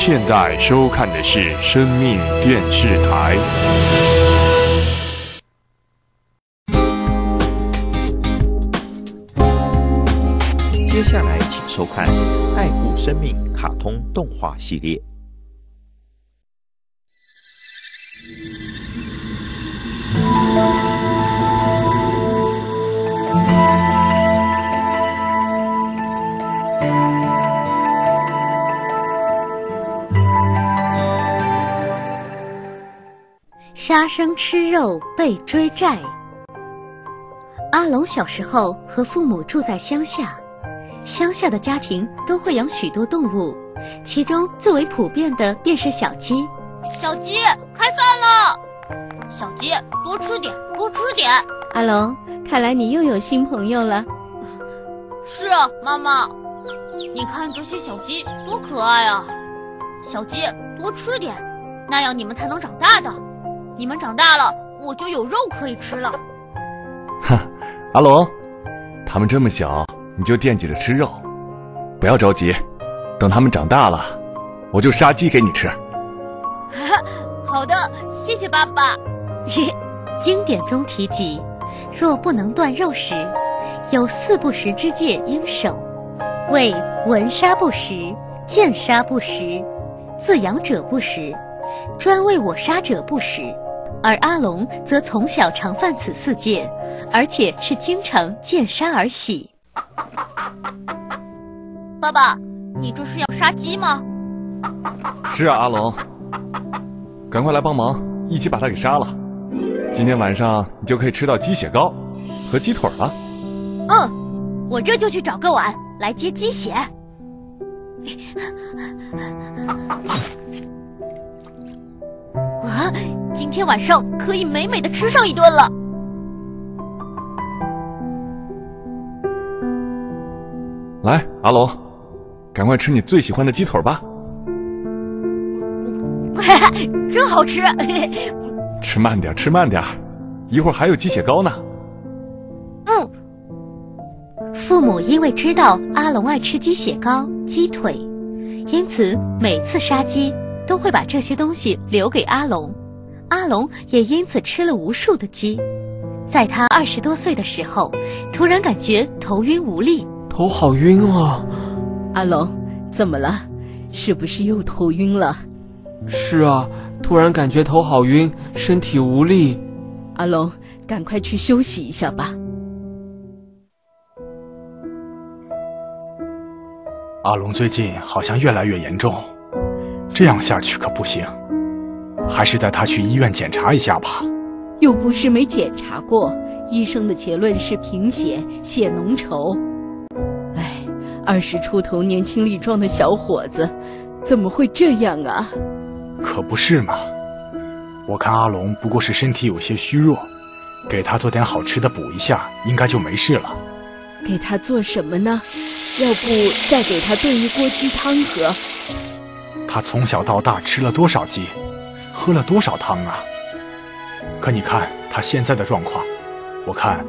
现在收看的是生命电视台。接下来，请收看《爱护生命》卡通动画系列。 杀生吃肉被追债。阿龙小时候和父母住在乡下，乡下的家庭都会养许多动物，其中最为普遍的便是小鸡。小鸡，开饭了！小鸡，多吃点，多吃点。阿龙，看来你又有新朋友了。是啊，妈妈，你看这些小鸡多可爱啊！小鸡，多吃点，那样你们才能长大的。 你们长大了，我就有肉可以吃了。哈，阿龙，他们这么小，你就惦记着吃肉，不要着急，等他们长大了，我就杀鸡给你吃。好的，谢谢爸爸。经典中提及，若不能断肉食，有四不食之戒应守，为闻杀不食，见杀不食，自养者不食，专为我杀者不食。 而阿龙则从小常犯此四戒，而且是经常见杀而喜。爸爸，你这是要杀鸡吗？是啊，阿龙，赶快来帮忙，一起把它给杀了。今天晚上你就可以吃到鸡血糕和鸡腿了。嗯，我这就去找个碗来接鸡血。啊！ 今天晚上可以美美的吃上一顿了。来，阿龙，赶快吃你最喜欢的鸡腿吧！真好吃！吃慢点，吃慢点，一会儿还有鸡血糕呢。嗯。父母因为知道阿龙爱吃鸡血糕、鸡腿，因此每次杀鸡都会把这些东西留给阿龙。 阿龙也因此吃了无数的鸡，在他20多岁的时候，突然感觉头晕无力，头好晕啊！阿龙，怎么了？是不是又头晕了？是啊，突然感觉头好晕，身体无力。阿龙，赶快去休息一下吧。阿龙最近好像越来越严重，这样下去可不行。 还是带他去医院检查一下吧。又不是没检查过，医生的结论是贫血、血浓稠。哎，20出头年轻力壮的小伙子，怎么会这样啊？可不是嘛！我看阿龙不过是身体有些虚弱，给他做点好吃的补一下，应该就没事了。给他做什么呢？要不再给他炖一锅鸡汤喝？他从小到大吃了多少鸡？ 喝了多少汤啊！可你看他现在的状况，我看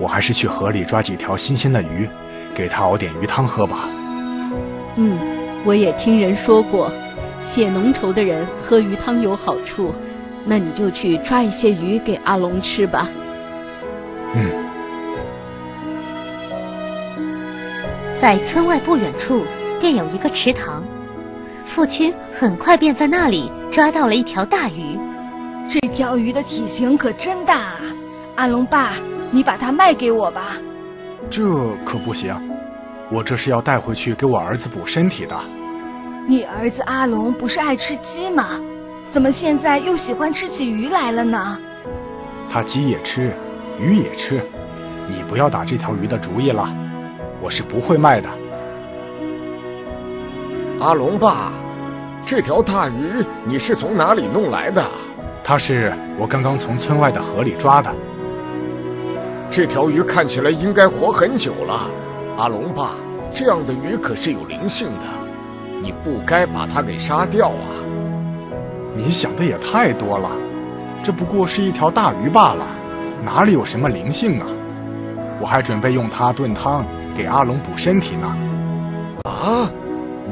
我还是去河里抓几条新鲜的鱼，给他熬点鱼汤喝吧。嗯，我也听人说过，血浓稠的人喝鱼汤有好处，那你就去抓一些鱼给阿龙吃吧。嗯，在村外不远处便有一个池塘。 父亲很快便在那里抓到了一条大鱼，这条鱼的体型可真大啊！阿龙爸，你把它卖给我吧。这可不行，我这是要带回去给我儿子补身体的。你儿子阿龙不是爱吃鸡吗？怎么现在又喜欢吃起鱼来了呢？他鸡也吃，鱼也吃，你不要打这条鱼的主意了，我是不会卖的。 阿龙爸，这条大鱼你是从哪里弄来的？它是我刚刚从村外的河里抓的。这条鱼看起来应该活很久了。阿龙爸，这样的鱼可是有灵性的，你不该把它给杀掉啊！你想的也太多了，这不过是一条大鱼罢了，哪里有什么灵性啊？我还准备用它炖汤给阿龙补身体呢。啊！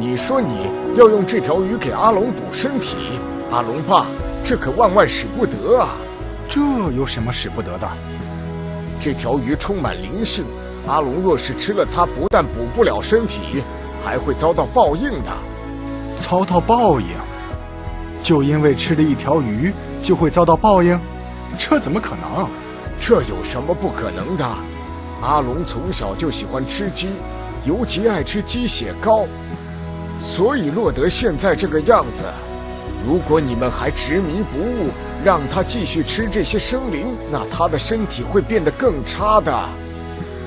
你说你要用这条鱼给阿龙补身体，阿龙爸，这可万万使不得啊！这有什么使不得的？这条鱼充满灵性，阿龙若是吃了它，不但补不了身体，还会遭到报应的。遭到报应？就因为吃了一条鱼就会遭到报应？这怎么可能？这有什么不可能的？阿龙从小就喜欢吃鸡，尤其爱吃鸡血糕，所以落得现在这个样子。如果你们还执迷不悟，让他继续吃这些生灵，那他的身体会变得更差的。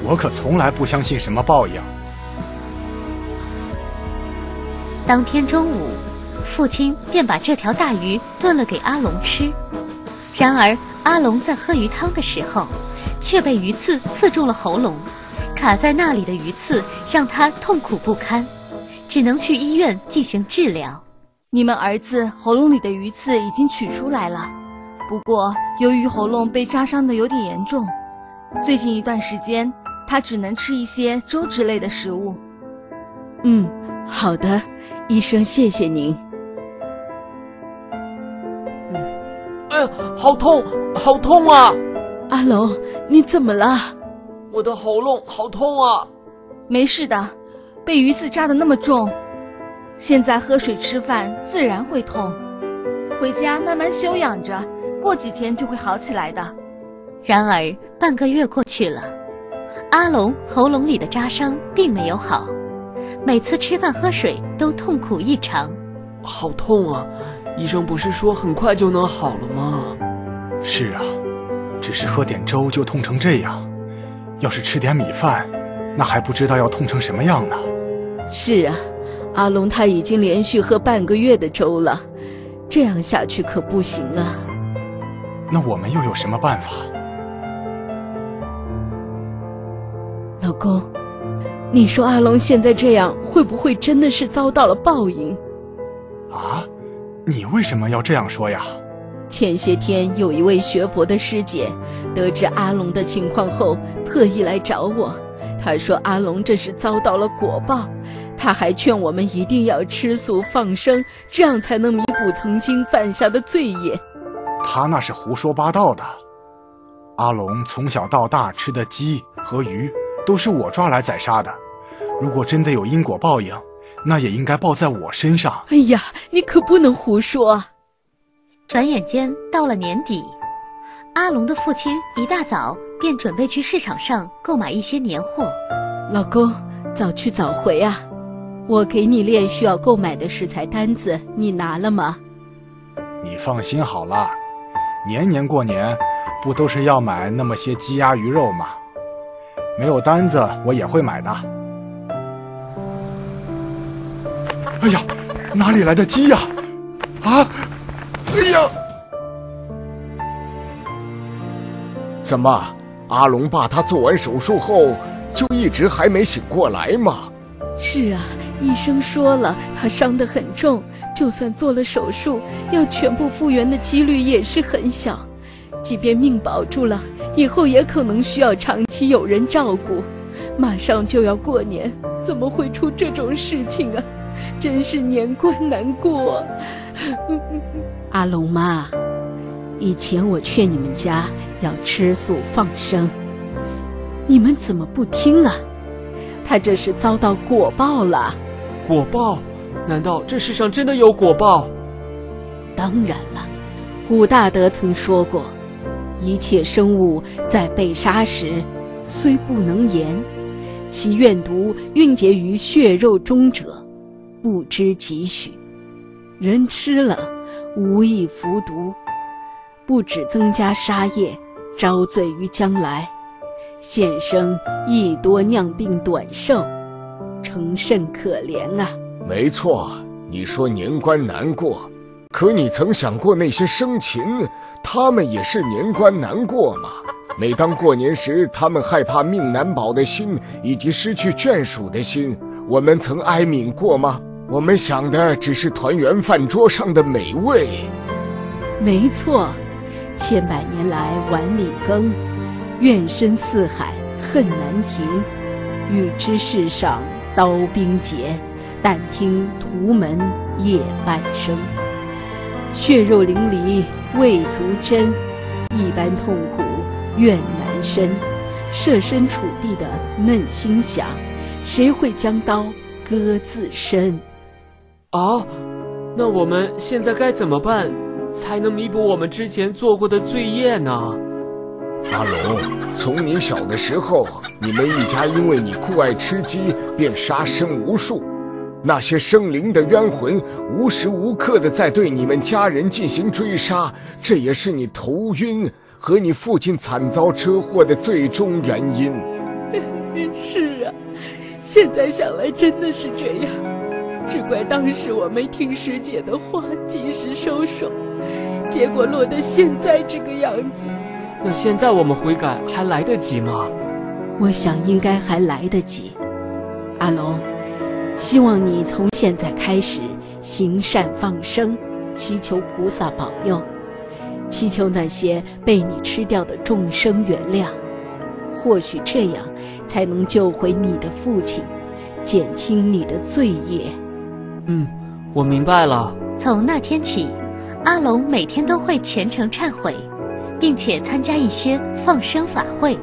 我可从来不相信什么报应。当天中午，父亲便把这条大鱼炖了给阿龙吃。然而，阿龙在喝鱼汤的时候，却被鱼刺刺住了喉咙，卡在那里的鱼刺让他痛苦不堪，只能去医院进行治疗。你们儿子喉咙里的鱼刺已经取出来了，不过由于喉咙被扎伤的有点严重，最近一段时间他只能吃一些粥之类的食物。嗯，好的，医生，谢谢您。哎呀，好痛，好痛啊！阿龙，你怎么了？我的喉咙好痛啊！没事的，被鱼刺扎得那么重。现在喝水吃饭自然会痛，回家慢慢休养着，过几天就会好起来的。然而半个月过去了，阿龙喉咙里的扎伤并没有好，每次吃饭喝水都痛苦异常。好痛啊！医生不是说很快就能好了吗？是啊，只是喝点粥就痛成这样，要是吃点米饭，那还不知道要痛成什么样呢。是啊，阿龙他已经连续喝半个月的粥了，这样下去可不行啊。那我们又有什么办法？老公，你说阿龙现在这样，会不会真的是遭到了报应？啊？你为什么要这样说呀？前些天有一位学佛的师姐，得知阿龙的情况后，特意来找我。他说阿龙这是遭到了果报，他还劝我们一定要吃素放生，这样才能弥补曾经犯下的罪业。他那是胡说八道的。阿龙从小到大吃的鸡和鱼都是我抓来宰杀的，如果真的有因果报应，那也应该报在我身上。哎呀，你可不能胡说啊！转眼间到了年底，阿龙的父亲一大早便准备去市场上购买一些年货。老公，早去早回啊！我给你列需要购买的食材单子，你拿了吗？你放心好了，年年过年不都是要买那么些鸡鸭鱼肉吗？没有单子我也会买的。哎呀，哪里来的鸡呀？啊！哎呀！怎么？阿龙爸他做完手术后就一直还没醒过来吗？是啊，医生说了，他伤得很重，就算做了手术，要全部复原的几率也是很小。即便命保住了，以后也可能需要长期有人照顾。马上就要过年，怎么会出这种事情啊？真是年关难过啊。阿龙妈，以前我劝你们家要吃素放生，你们怎么不听啊？他这是遭到果报了。果报？难道这世上真的有果报？当然了，古大德曾说过，一切生物在被杀时，虽不能言，其怨毒蕴结于血肉中者，不知几许。人吃了，无意服毒，不止增加杀业，招罪于将来，现生亦多酿病短寿，诚甚可怜啊！没错，你说年关难过，可你曾想过那些生禽，他们也是年关难过吗？每当过年时，他们害怕命难保的心，以及失去眷属的心，我们曾哀悯过吗？我们想的只是团圆饭桌上的美味。没错，千百年来碗里羹，怨深似海，恨难停，欲知世上刀兵劫，但听屠门夜半声，血肉淋漓未足真，一般痛苦愿难伸。设身处地的扪心想，谁会将刀割自身？那我们现在该怎么办才能弥补我们之前做过的罪业呢？阿龙，从你小的时候，你们一家因为你酷爱吃鸡，便杀生无数。那些生灵的冤魂无时无刻地在对你们家人进行追杀，这也是你头晕和你父亲惨遭车祸的最终原因。是啊，现在想来真的是这样，只怪当时我没听师姐的话，及时收手，结果落得现在这个样子。那现在我们悔改还来得及吗？我想应该还来得及。阿龙，希望你从现在开始行善放生，祈求菩萨保佑，祈求那些被你吃掉的众生原谅。或许这样才能救回你的父亲，减轻你的罪业。我明白了。从那天起，阿龙每天都会虔诚忏悔，并且参加一些放生法会，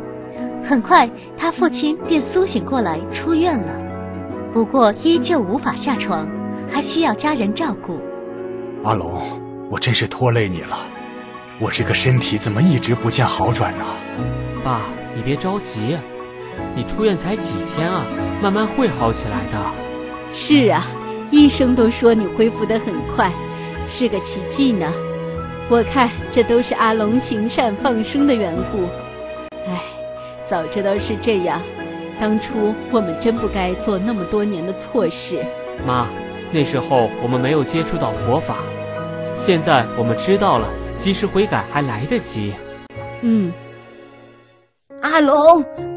很快他父亲便苏醒过来出院了，不过依旧无法下床，还需要家人照顾。阿龙，我真是拖累你了，我这个身体怎么一直不见好转呢？爸，你别着急，你出院才几天啊，慢慢会好起来的。是啊，医生都说你恢复得很快，是个奇迹呢。我看这都是阿龙行善放生的缘故。早知道是这样，当初我们真不该做那么多年的错事。妈，那时候我们没有接触到佛法，现在我们知道了，及时悔改还来得及。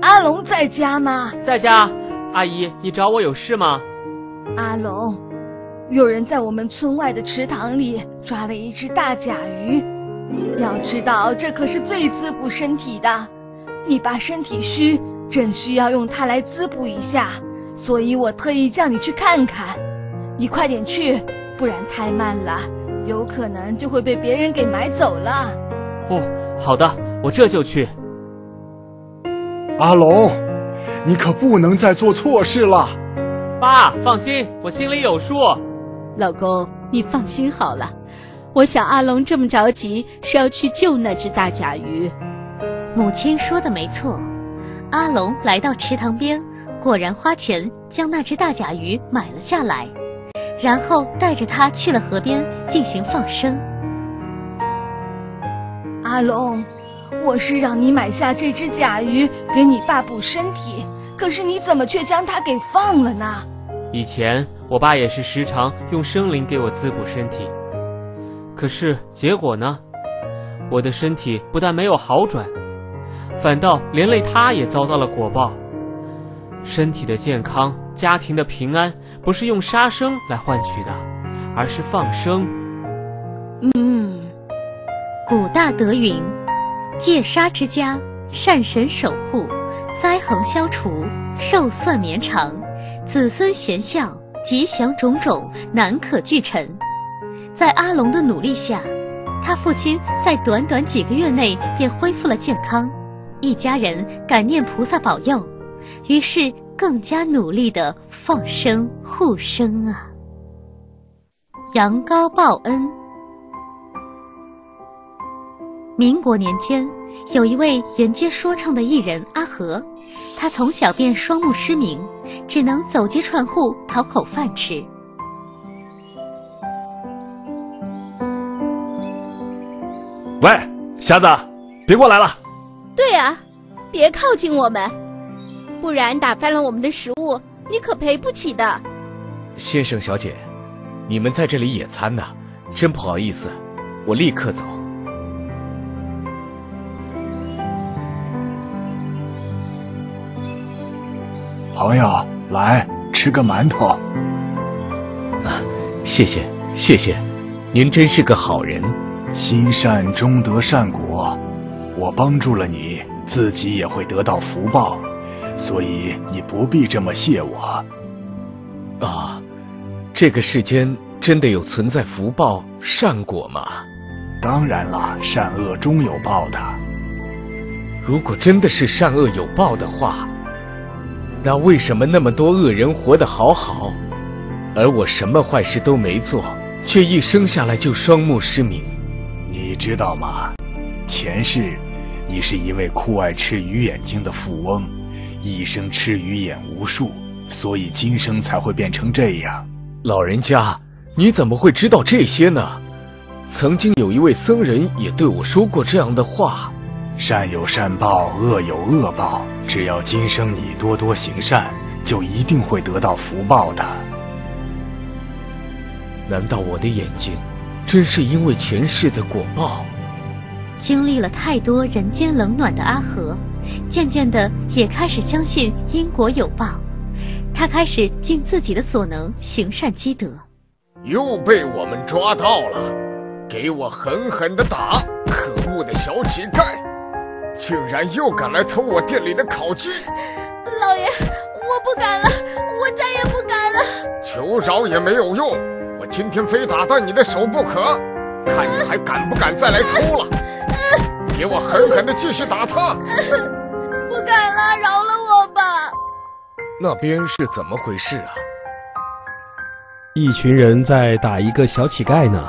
阿龙在家吗？在家。阿姨，你找我有事吗？阿龙，有人在我们村外的池塘里抓了一只大甲鱼，要知道这可是最滋补身体的，你爸身体虚，正需要用它来滋补一下，所以我特意叫你去看看，你快点去，不然太慢了，有可能就会被别人给买走了。好的，我这就去。阿龙，你可不能再做错事了。爸，放心，我心里有数。老公，你放心好了，我想阿龙这么着急是要去救那只大甲鱼。母亲说的没错，阿龙来到池塘边，果然花钱将那只大甲鱼买了下来，然后带着它去了河边进行放生。阿龙，我是让你买下这只甲鱼给你爸补身体，可是你怎么却将它给放了呢？以前我爸也是时常用生灵给我滋补身体，可是结果呢，我的身体不但没有好转，反倒连累他也遭到了果报。身体的健康，家庭的平安，不是用杀生来换取的，而是放生。古大德云，戒杀之家，善神守护，灾横消除，寿算绵长，子孙贤孝，吉祥种种，难可俱陈。在阿龙的努力下，他父亲在短短几个月内便恢复了健康，一家人感念菩萨保佑，于是更加努力地放生护生啊。羊羔报恩。民国年间，有一位沿街说唱的艺人阿和，他从小便双目失明，只能走街串户讨口饭吃。喂，瞎子，别过来了！对啊，别靠近我们，不然打翻了我们的食物，你可赔不起的。先生小姐，你们在这里野餐呢，真不好意思，我立刻走。朋友，来吃个馒头。谢谢谢谢，您真是个好人。心善终得善果，我帮助了你，自己也会得到福报，所以你不必这么谢我。这个世间真的有存在福报、善果吗？当然了，善恶终有报的。如果真的是善恶有报的话，那为什么那么多恶人活得好好，而我什么坏事都没做，却一生下来就双目失明？你知道吗？前世，你是一位酷爱吃鱼眼睛的富翁，一生吃鱼眼无数，所以今生才会变成这样。老人家，你怎么会知道这些呢？曾经有一位僧人也对我说过这样的话：善有善报，恶有恶报，只要今生你多多行善，就一定会得到福报的。难道我的眼睛真是因为前世的果报？经历了太多人间冷暖的阿和，渐渐的也开始相信因果有报，他开始尽自己的所能行善积德。又被我们抓到了，给我狠狠的打！可恶的小乞丐，竟然又敢来偷我店里的烤鸡！老爷，我不敢了，我再也不敢了！求饶也没有用，我今天非打断你的手不可！看你还敢不敢再来偷了！给我狠狠的继续打他！不敢了，饶了我吧！那边是怎么回事啊？一群人在打一个小乞丐呢。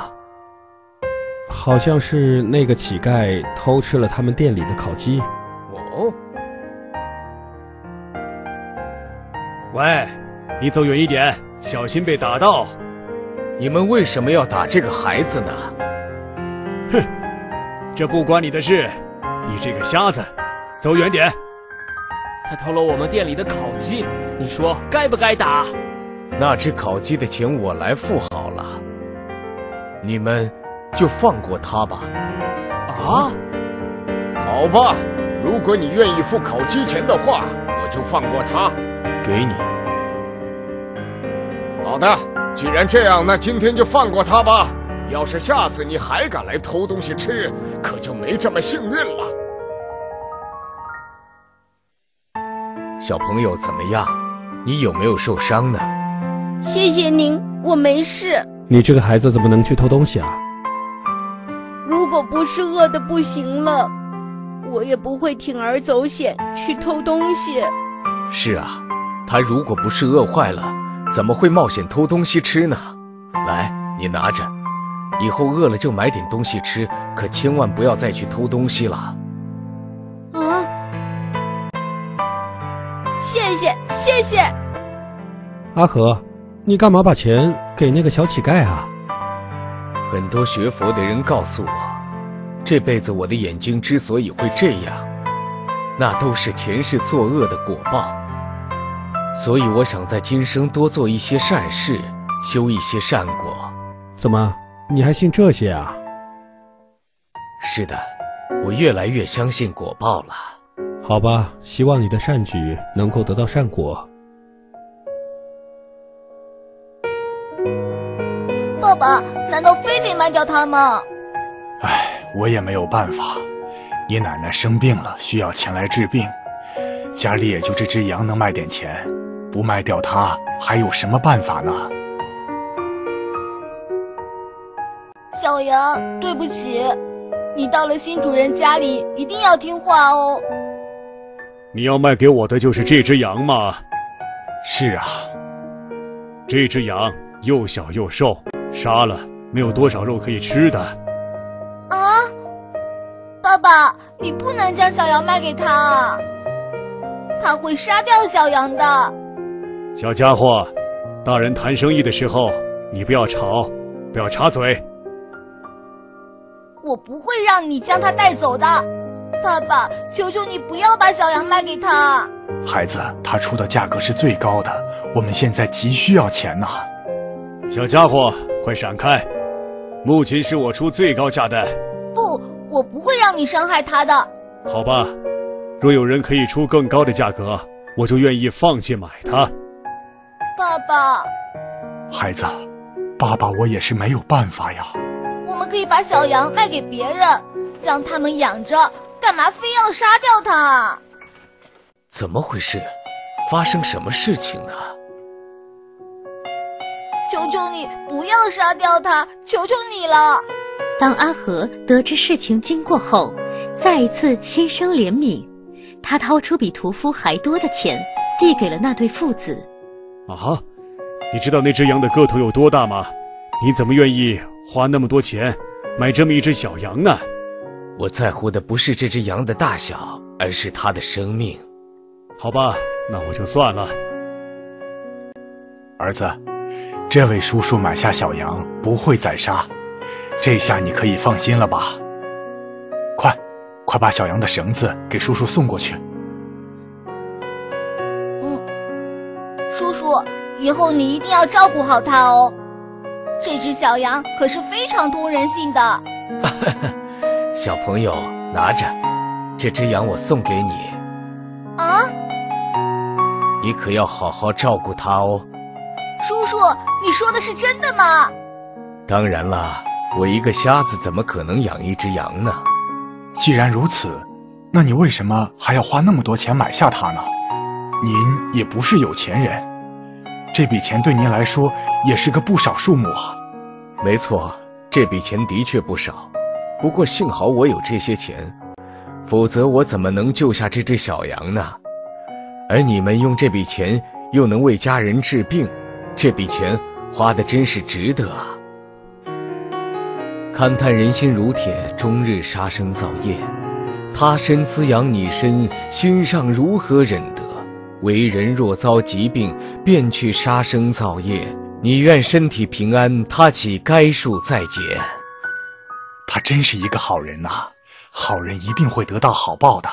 好像是那个乞丐偷吃了他们店里的烤鸡。哦，喂，你走远一点，小心被打到。你们为什么要打这个孩子呢？哼，这不关你的事，你这个瞎子，走远点。他偷了我们店里的烤鸡，你说该不该打？那只烤鸡的钱我来付好了，你们就放过他吧。啊？好吧，如果你愿意付烤鸡钱的话，我就放过他。给你。好的，既然这样，那今天就放过他吧。要是下次你还敢来偷东西吃，可就没这么幸运了。小朋友怎么样？你有没有受伤呢？谢谢您，我没事。你这个孩子怎么能去偷东西啊？如果不是饿得不行了，我也不会铤而走险去偷东西。是啊，他如果不是饿坏了，怎么会冒险偷东西吃呢？来，你拿着，以后饿了就买点东西吃，可千万不要再去偷东西了。啊！谢谢，谢谢。阿和，你干嘛把钱给那个小乞丐啊？很多学佛的人告诉我，这辈子我的眼睛之所以会这样，那都是前世作恶的果报。所以我想在今生多做一些善事，修一些善果。怎么，你还信这些啊？是的，我越来越相信果报了。好吧，希望你的善举能够得到善果。爸爸，难道非得卖掉它吗？唉，我也没有办法。你奶奶生病了，需要钱来治病，家里也就这只羊能卖点钱，不卖掉它还有什么办法呢？小羊，对不起，你到了新主人家里一定要听话哦。你要卖给我的就是这只羊吗？是啊，这只羊又小又瘦，杀了没有多少肉可以吃的。啊，爸爸，你不能将小羊卖给他啊，他会杀掉小羊的。小家伙，大人谈生意的时候，你不要吵，不要插嘴。我不会让你将他带走的，爸爸，求求你不要把小羊卖给他。孩子，他出的价格是最高的，我们现在急需要钱呢。小家伙，快闪开！目前是我出最高价的。不，我不会让你伤害他的。好吧，若有人可以出更高的价格，我就愿意放弃买它。爸爸，孩子，爸爸，我也是没有办法呀。我们可以把小羊卖给别人，让他们养着，干嘛非要杀掉它？怎么回事？发生什么事情呢？求求你不要杀掉他，求求你了。当阿和得知事情经过后，再一次心生怜悯，他掏出比屠夫还多的钱，递给了那对父子。啊，你知道那只羊的个头有多大吗？你怎么愿意花那么多钱买这么一只小羊呢？我在乎的不是这只羊的大小，而是它的生命。好吧，那我就算了。儿子，这位叔叔买下小羊不会再杀，这下你可以放心了吧？快把小羊的绳子给叔叔送过去。叔叔，以后你一定要照顾好它哦。这只小羊可是非常通人性的。小朋友，拿着，这只羊我送给你。啊！你可要好好照顾它哦。叔叔，你说的是真的吗？当然啦，我一个瞎子怎么可能养一只羊呢？既然如此，那你为什么还要花那么多钱买下它呢？您也不是有钱人，这笔钱对您来说也是个不少数目啊。没错，这笔钱的确不少。不过幸好我有这些钱，否则我怎么能救下这只小羊呢？而你们用这笔钱又能为家人治病，这笔钱花的真是值得啊！勘探人心如铁，终日杀生造业，他身滋养你身，心上如何忍得？为人若遭疾病，便去杀生造业，你愿身体平安，他岂该树再结？他真是一个好人呐，好人一定会得到好报的。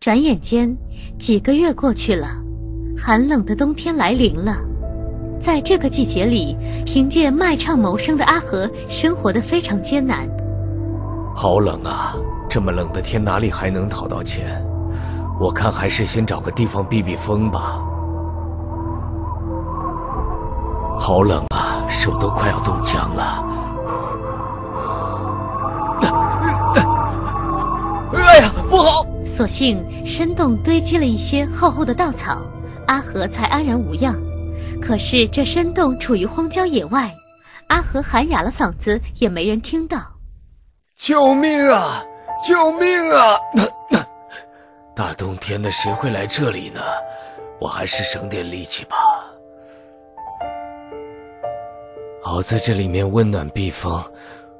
转眼间，几个月过去了，寒冷的冬天来临了。在这个季节里，凭借卖唱谋生的阿和生活得非常艰难。好冷啊，这么冷的天哪里还能讨到钱？我看还是先找个地方避避风吧。好冷啊，手都快要冻僵了。哎呀，不好！所幸深洞堆积了一些厚厚的稻草，阿和才安然无恙。可是这深洞处于荒郊野外，阿和喊哑了嗓子也没人听到。救命啊！救命啊！大冬天的谁会来这里呢？我还是省点力气吧。好在这里面温暖避风，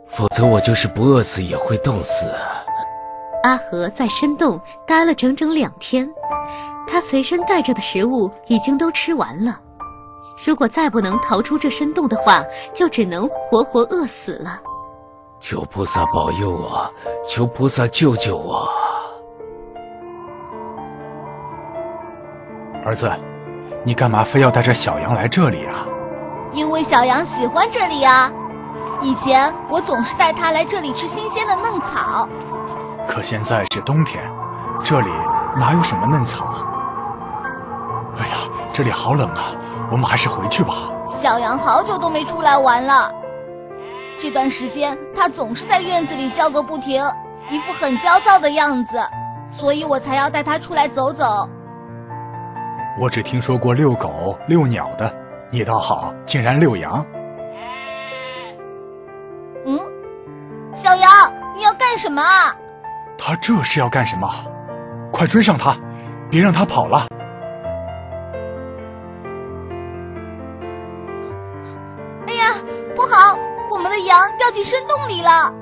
否则我就是不饿死也会冻死。阿和在深洞待了整整2天，他随身带着的食物已经都吃完了。如果再不能逃出这深洞的话，就只能活活饿死了。求菩萨保佑我，求菩萨救救我！儿子，你干嘛非要带着小羊来这里啊？因为小羊喜欢这里啊。以前我总是带它来这里吃新鲜的嫩草。可现在是冬天，这里哪有什么嫩草？哎呀，这里好冷啊，我们还是回去吧。小羊好久都没出来玩了，这段时间它总是在院子里叫个不停，一副很焦躁的样子，所以我才要带它出来走走。我只听说过遛狗、遛鸟的，你倒好，竟然遛羊。小羊，你要干什么啊？他这是要干什么？快追上他，别让他跑了！哎呀，不好，我们的羊掉进深洞里了！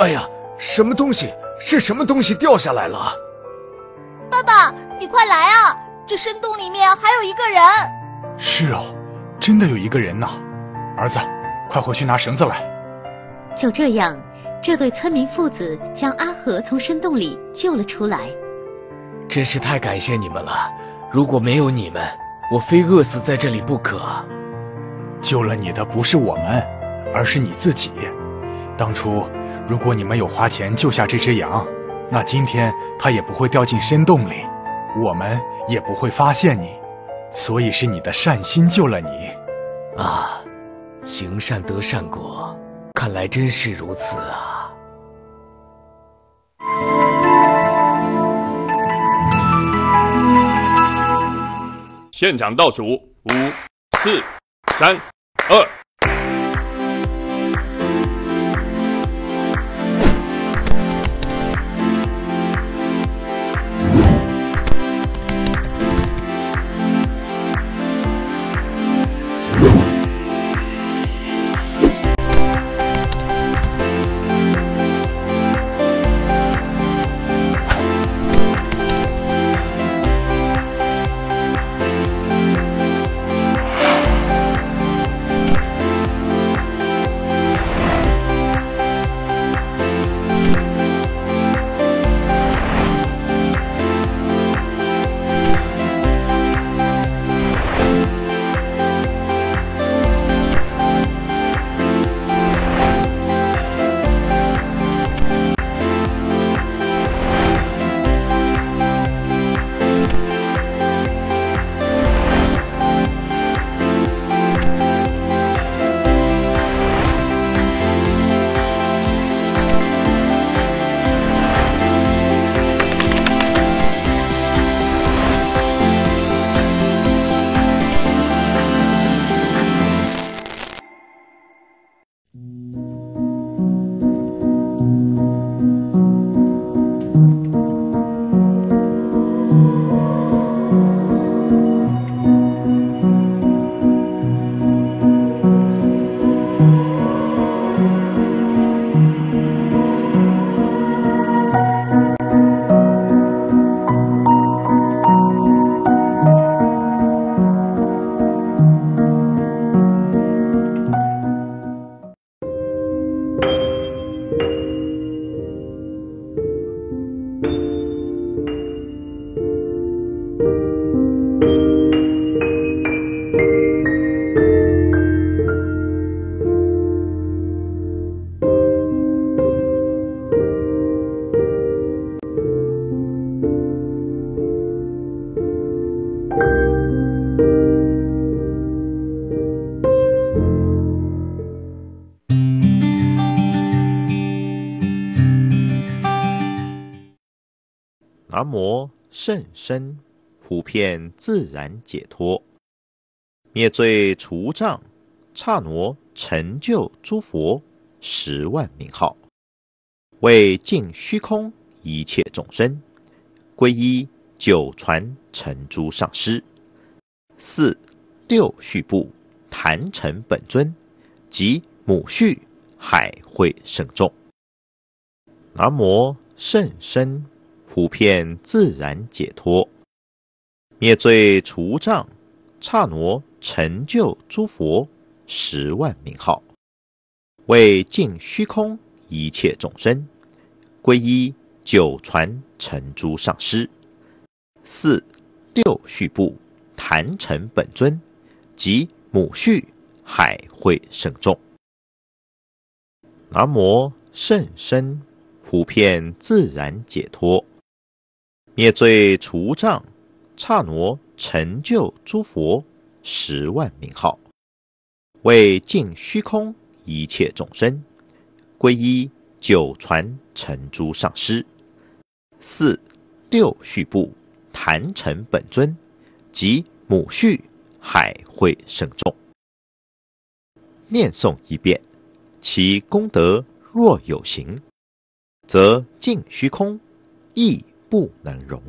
哎呀，什么东西？是什么东西掉下来了？爸爸，你快来啊！这深洞里面还有一个人。是哦，真的有一个人呢。儿子，快回去拿绳子来。就这样，这对村民父子将阿和从深洞里救了出来。真是太感谢你们了，如果没有你们，我非饿死在这里不可。救了你的不是我们，而是你自己。当初如果你们有花钱救下这只羊，那今天它也不会掉进深洞里，我们也不会发现你。所以是你的善心救了你。啊，行善得善果，看来真是如此啊。现场倒数5、4、4、3、2。南无甚深普遍自然解脱，灭罪除障，刹那成就诸佛10万名号，为尽虚空一切众生，皈依九传成诸上师，4、6续部坛城本尊及母续海会圣众。南无甚深普遍自然解脱，灭罪除障，刹那成就诸佛10万名号，为尽虚空一切众生，皈依九传成诸上师，4、6续部坛城本尊及母续海会圣众。南无甚深普遍自然解脱，灭罪除障，刹那成就诸佛10万名号，为尽虚空一切众生，皈依九传成诸上师，4、6续部坛城本尊及母续海会圣众。念诵一遍，其功德若有形，则尽虚空亦不能容。